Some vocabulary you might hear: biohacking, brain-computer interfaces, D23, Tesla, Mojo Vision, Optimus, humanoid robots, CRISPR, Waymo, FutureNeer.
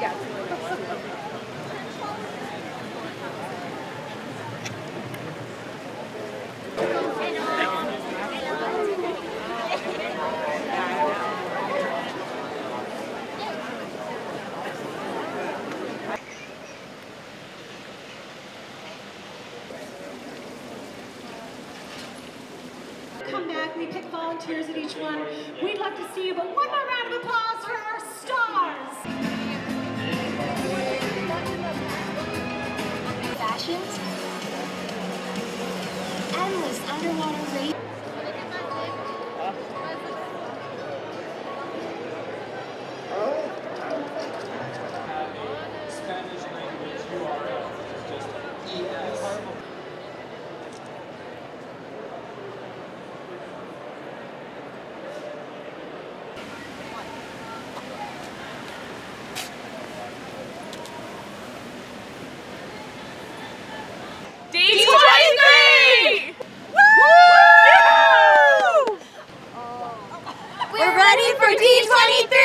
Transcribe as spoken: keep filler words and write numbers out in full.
Yeah, two minutes. Come back, we pick volunteers at each one. We'd love to see you, but one more round of applause for our stars. Fashions, endless underwater race. Spanish language U R L, just E S. D twenty-three! Woo! Woo! Yeah! Oh. We're ready for D twenty-three!